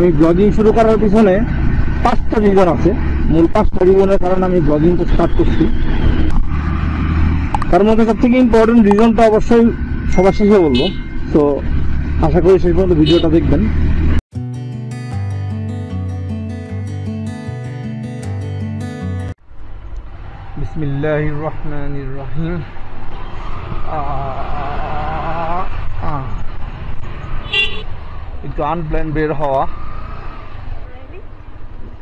আমি ব্লগিং শুরু করার পিছনে পাঁচটা রিজন আছে। মূল পাঁচটা রিজনের কারণে আমি ব্লগিং তো স্টার্ট করছি। তার মধ্যে সব থেকে ইম্পর্টেন্ট রিজনটা অবশ্যই সবার শেষে বলবো, তো আশা করি শেষ পর্যন্ত ভিডিওটা দেখবেন। বিসমিল্লাহির রহমানির রহিম। একটু আনপ্ল্যান বের হওয়া।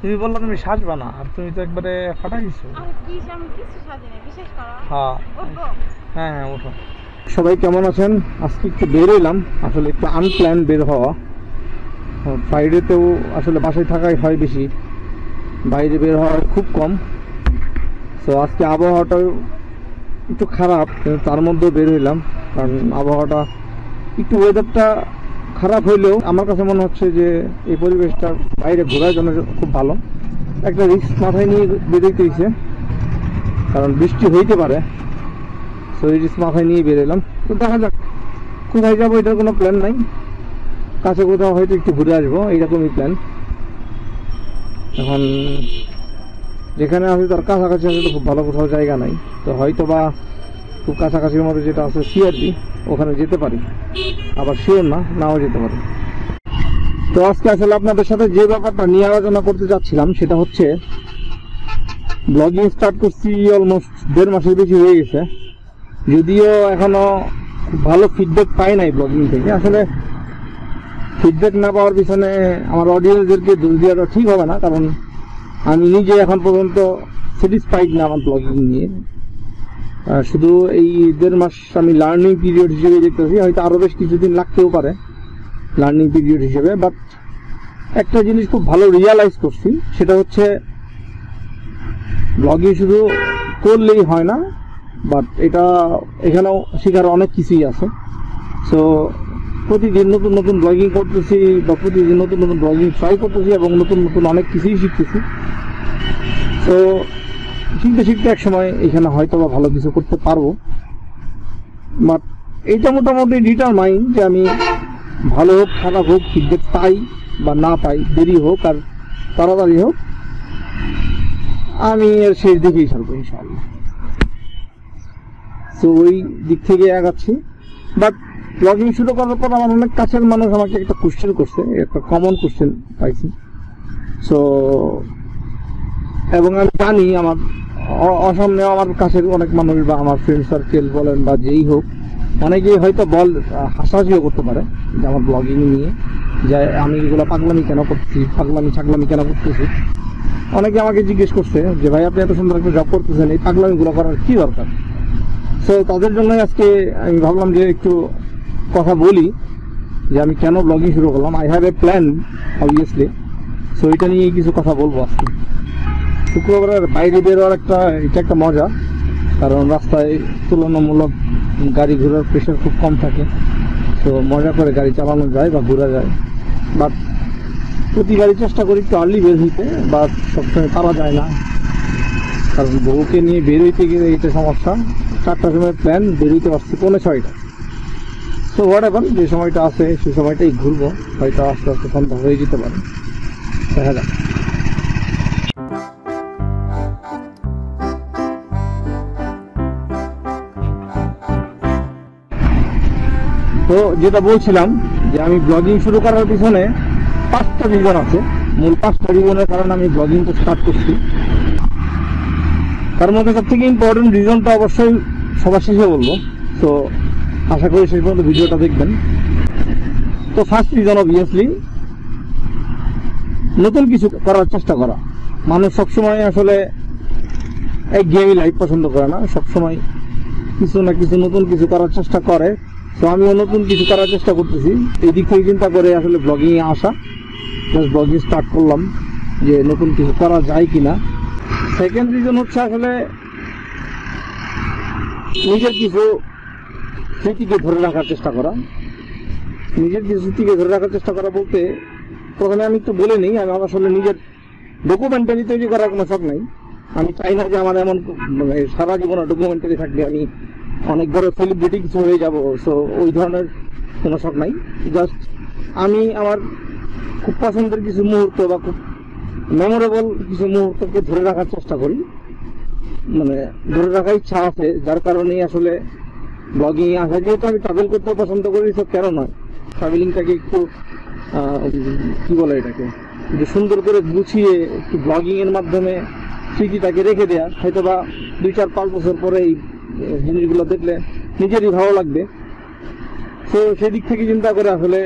তুমি বললো তুমি সাজবা না, আর তুমি তো একবারে ফাটাই দিছো। হ্যাঁ ওঠো। সবাই কেমন আছেন? আজকে একটু বের হইলাম, আসলে একটু আনপ্ল্যান বের হওয়া। ফ্রাইডেতেও আসলে বাসায় থাকাই হয় বেশি, বাইরে বের হওয়া খুব কম। তো আজকে আবহাওয়াটাও একটু খারাপ, তার মধ্যেও বের হইলাম, কারণ আবহাওয়াটা একটু ওয়েদারটা খারাপ হইলেও আমার কাছে মনে হচ্ছে যে এই পরিবেশটা বাইরে ঘোরার জন্য খুব ভালো। একটা রিস্ক মাথায় নিয়ে বেরোইতে হয়েছে, কারণ বৃষ্টি হইতে পারে। তো এই রিস্ক মাথায় নিয়ে বেরোলাম। তো দেখা যাক কোথায় যাবো, এটার কোনো প্ল্যান নাই। কাছে কোথাও হয়তো একটু ঘুরে আসবো, এইরকমই প্ল্যান। এখন যেখানে আছে তার কাছাকাছি আছে তো খুব ভালো কোথাও জায়গা নাই, তো হয়তো বা খুব কাছাকাছির মধ্যে যেটা আছে সিআরপি, ওখানে যেতে পারি। আবার শিওর না, নাও যেতে পারি। তো আজকে আসলে আপনাদের সাথে যে ব্যাপারটা নিয়ে আলোচনা করতে চাচ্ছিলাম সেটা হচ্ছে, ব্লগিং স্টার্ট করছি অলমোস্ট 1.5 মাসের বেশি হয়ে গেছে, যদিও এখনো ভালো ফিডব্যাক পাই নাই ব্লগিং থেকে। আসলে ফিডব্যাক না পাওয়ার পিছনে আমার অডিয়েন্সদেরকে দোষ দেওয়াটা ঠিক হবে না, কারণ আমি নিজে এখন পর্যন্ত স্যাটিসফাইড না আমার ব্লগিং নিয়ে। শুধু এই 1.5 মাস আমি লার্নিং পিরিয়ড হিসেবে দেখতেছি, হয়তো আরও বেশ কিছুদিন লাগতেও পারে লার্নিং পিরিয়ড হিসেবে। বাট একটা জিনিস খুব ভালো রিয়ালাইজ করছি, সেটা হচ্ছে ব্লগিং শুধু করলেই হয় না, বাট এটা এখানেও শেখার অনেক কিছুই আছে। সো প্রতিদিন নতুন নতুন ব্লগিং করতেছি, বা প্রতিদিন নতুন নতুন ব্লগিং ট্রাই করতেছি, এবং নতুন নতুন অনেক কিছুই শিখতেছি। সো শিখতে শিখতে এক সময় এখানে হয়তো বা ভালো কিছু করতে পারবো। বাট এইটা মোটামুটি ডিটারমাইন যে আমি ভালো হোক খারাপ হোক, ফিডব্যাক পাই বা না পাই, দেরি হোক আর তাড়াতাড়ি হোক, আমি এর শেষ দিকেই ছাড়বো ইনশাআল্লাহ। তো ওই দিক থেকে আগাচ্ছি। বাট ব্লগিং শুরু করার পর আমার অনেক কাছের মানুষ আমাকে একটা কোশ্চেন করছে, একটা কমন কোশ্চেন পাইছি। সো এবং আমি জানি আমার অসামনেও আমার কাছের অনেক মানুষ, বা আমার ফ্রেন্ড সার্কেল বলেন বা যেই হোক, অনেকেই হয়তো হাসাহাসিও করতে পারে যে আমার ব্লগিং নিয়ে, যে আমি এগুলো পাগলামি কেন করতেছি, পাগলামি কেন করতেছি। অনেকে আমাকে জিজ্ঞেস করছে যে ভাই আপনি এত সুন্দর একটা জব করতেছেন, এই পাগলামিগুলো করার কী দরকার। সো তাদের জন্যই আজকে আমি ভাবলাম যে একটু কথা বলি যে আমি কেন ব্লগিং শুরু করলাম। I have a plan obviously, so এটা নিয়ে কিছু কথা বলবো আজকে। শুক্রবারের বাইরে বেরোয়ার এটা একটা মজা, কারণ রাস্তায় তুলনামূলক গাড়ি ঘোড়ার প্রেশার খুব কম থাকে, তো মজা করে গাড়ি চালানো যায় বা ঘোরা যায়। বাট প্রতি গাড়ি চেষ্টা করি একটু আর্লি বের হইতে, বাট সবসময় পারা যায় না, কারণ বউকে নিয়ে বেরোইতে গেলে এটা সমস্যা। 4টার সময় প্ল্যান, বেরোইতে পারছি 5:45। সো হোয়াট এভার, যে সময়টা আছে সেই সময়টাই ঘুরবো, হয়তো আস্তে আস্তে সন্ধ্যা হয়ে যেতে পারে, দেখা যাক। তো যেটা বলছিলাম যে আমি ব্লগিং শুরু করার পিছনে 5টা রিজন আছে। মূল 5টা রিজনের কারণে আমি ব্লগিং তো স্টার্ট করছি। তার মধ্যে সব থেকে ইম্পর্টেন্ট রিজনটা অবশ্যই সবার শেষে বলবো, তো আশা করি শেষ পর্যন্ত ভিডিওটা দেখবেন। তো ফার্স্ট রিজন অবভিয়াসলি নতুন কিছু করার চেষ্টা করা। মানুষ সবসময় আসলে একঘেয়েমি লাইফ পছন্দ করে না, সবসময় কিছু না কিছু নতুন কিছু করার চেষ্টা করে। তো আমিও নতুন কিছু করার চেষ্টা করতেছি, এই দিক থেকে চিন্তা করে আসলে ব্লগিংয়ে আসা। জাস্ট ব্লগিং স্টার্ট করলাম যে নতুন কিছু করা যায় কিনা। সেকেন্ড রিজন হচ্ছে আসলে নিজের কিছু স্মৃতিকে ধরে রাখার চেষ্টা করা। নিজের কিছু স্মৃতিকে ধরে রাখার চেষ্টা করা বলতে, প্রথমে আমি একটু বলে নিই, আমার আসলে নিজের ডকুমেন্টারি তৈরি করার কোনো শখ নাই। আমি চাই না যে আমার এমন সারা জীবনে ডকুমেন্টারি থাকবে, আমি অনেক বড় সেলিব্রিটি কিছু হয়ে যাবো। সো ওই ধরনের কোনো শখ নাই। জাস্ট আমি আমার खूब पसंद किसी मुहूर्त खूब मेमोरेबल किसी मुहूर्त के धरे रखार चेष्टा करी मैं धरे रखार इच्छा आछे जार कारणे आसले ब्लगिंग आसा जेहेतु आमि ट्रावेल करते पसंद करी सब केन नय ट्रावेलिंगटाके एकटु कि बोले एटाके जे सुंदर करे गुछिए एकटु ब्लगिंग एर माध्यमे स्मृतिटाके रेखे देया हयतोबा 2-4-5 बछर परे एई जिनिसगुलो देखले निजेरই भालो लागबे तो से दिक थेके चिंता करे आसले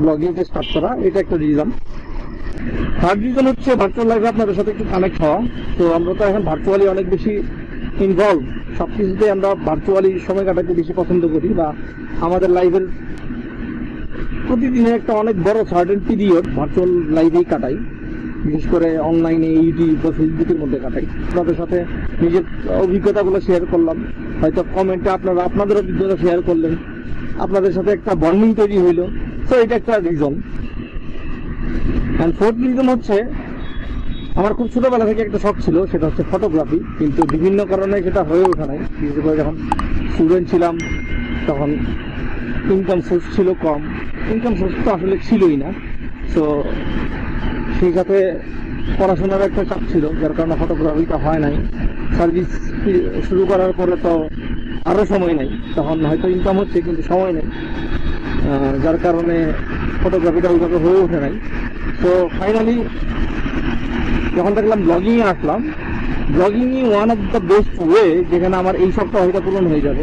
ब्लगिंग स्टार्ट करा एटा एकटा रिजन। थार्ड रिजन हच्छे भार्चुअल लाइफे आपनादेर साथे एकटु कानेक्ट हওয়া। तो आमरा तो एखन भार्चुअली अनेक बेशी इनवल्व सब किछुतेই आमरा भार्चुअली समय काटाते बेशी पसंद करी बा आमादेर लाइफेर प्रतिदिने एकटा अनेक बड़ सार्टेन पिरियड भार्चुअल लाइफेই काटाई विशेष करे अनलाइने यूट्यूब बा फेसबुकेर मध्ये काटाई। आपनादेर साथे निजेर अभिज्ञतागुलो शेयर करलाम হয়তো কমেন্টে আপনারা আপনাদের অভিজ্ঞতা শেয়ার করলেন আপনাদের সাথে একটা বন্ডিং তৈরি হইল। সো এটা একটা রিজন। এন্ড ফোর্থ রিজন হচ্ছে আমার খুব ছোটবেলা থেকে একটা শখ ছিল সেটা হচ্ছে ফটোগ্রাফি, কিন্তু বিভিন্ন কারণে সেটা হয়ে ওঠে নাই। বিশেষ করে যখন স্টুডেন্ট ছিলাম তখন ইনকাম সোর্স ছিল কম, ইনকাম সোর্স তো আসলে ছিলই না। সো সেই সাথে পড়াশোনার একটা চাপ ছিল যার কারণে ফটোগ্রাফিটা হয় নাই। সার্ভিস শুরু করার পরে তো আরও সময় নেই, তখন হয়তো ইনকাম হচ্ছে কিন্তু সময় নেই, যার কারণে ফটোগ্রাফিটা ওইভাবে হয়ে ওঠে নাই। তো ফাইনালি যখন দেখলাম ব্লগিংয়ে আসলাম, ব্লগিংই one of the best way যেখানে আমার এই শখটা হয়তো পূরণ হয়ে যাবে।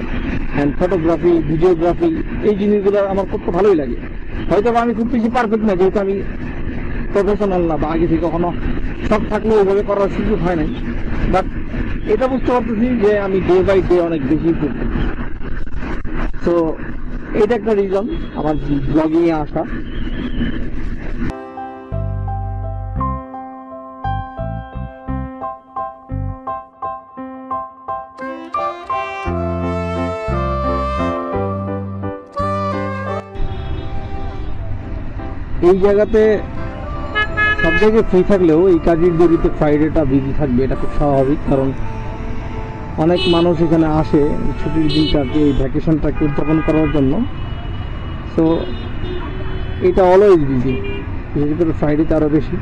অ্যান্ড ফটোগ্রাফি ভিডিওগ্রাফি এই জিনিসগুলো আমার খুব ভালোই লাগে। হয়তো আমি খুব বেশি পারফেক্ট না যেহেতু আমি প্রফেশনাল না বা আগে থেকে কখনো শখ থাকলে ওইভাবে করার সুযোগ হয় নাই, বাট এটা বুঝতে পারতেছি যে আমি ডে বাই ডে অনেক বেশি করতে। সো এটা একটা রিজন আমার ব্লগিংয়ে আসা। এই জায়গাতে সব জায়গায় ফ্রি থাকলেও এই কাজের দড়িতে ফ্রাইডেটা বিজি থাকবে, এটা খুব স্বাভাবিক। কারণ অনেক মানুষ এখানে আসে ছুটির দিনটাকে এই ভ্যাকেশনটাকে উদযাপন করার জন্য। সো এটা অলওয়েজ বিজি, বিশেষ করে ফ্রাইডেতে আরও বেশি।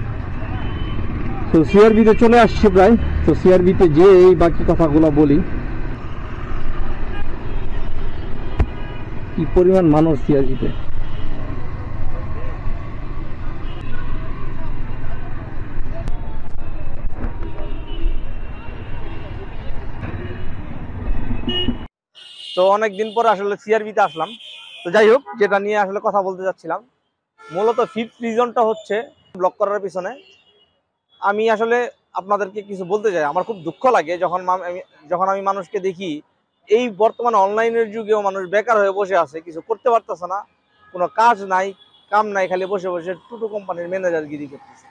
তো সিআরবিতে চলে আসছি প্রায়, তো সিআরবিতে যে এই বাকি কথাগুলো বলি। কি পরিমাণ মানুষ সিআরবিতে! তো অনেকদিন পর আসলে সিআরবিতে আসলাম। তো যাই হোক, যেটা নিয়ে আসলে কথা বলতে যাচ্ছিলাম মূলত ফিফথ রিজনটা হচ্ছে ব্লগ করার পিছনে আমি আসলে আপনাদেরকে কিছু বলতে চাই। আমার খুব দুঃখ লাগে যখন আমি মানুষকে দেখি এই বর্তমানে অনলাইনের যুগেও মানুষ বেকার হয়ে বসে আছে, কিছু করতে পারতেছে না, কোনো কাজ নাই কাম নাই, খালি বসে বসে টুটু কোম্পানির ম্যানেজারগিরি করতেছে।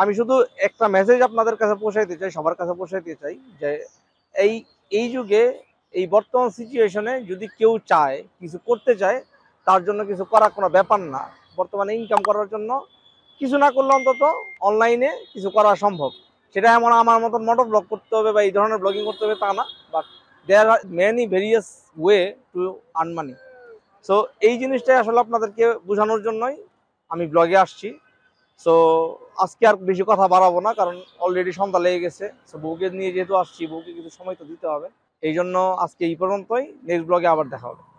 আমি শুধু একটা মেসেজ আপনাদের কাছে পৌঁছাইতে চাই, সবার কাছে পৌঁছাইতে চাই যে এই যুগে এই বর্তমান সিচুয়েশনে যদি কেউ চায় কিছু করতে চায় তার জন্য কিছু করা কোনো ব্যাপার না। বর্তমানে ইনকাম করার জন্য কিছু না করলে অন্তত অনলাইনে কিছু করা সম্ভব। সেটা এমন আমার মতন মোটো ব্লগ করতে হবে বা এই ধরনের ব্লগিং করতে হবে তা না, but there are many various way to earn money. So এই জিনিসটাই আসলে আপনাদেরকে বোঝানোর জন্যই আমি ব্লগে আসছি। সো আজকে আর বেশি কথা বাড়াবো না, কারণ অলরেডি সন্ধ্যা লেগে গেছে। সো বউকে নিয়ে যেহেতু আসছি বউকে কিছু সময় তো দিতে হবে, এই জন্য আজকে এই পর্যন্তই। নেক্সট ব্লগে আবার দেখা হবে।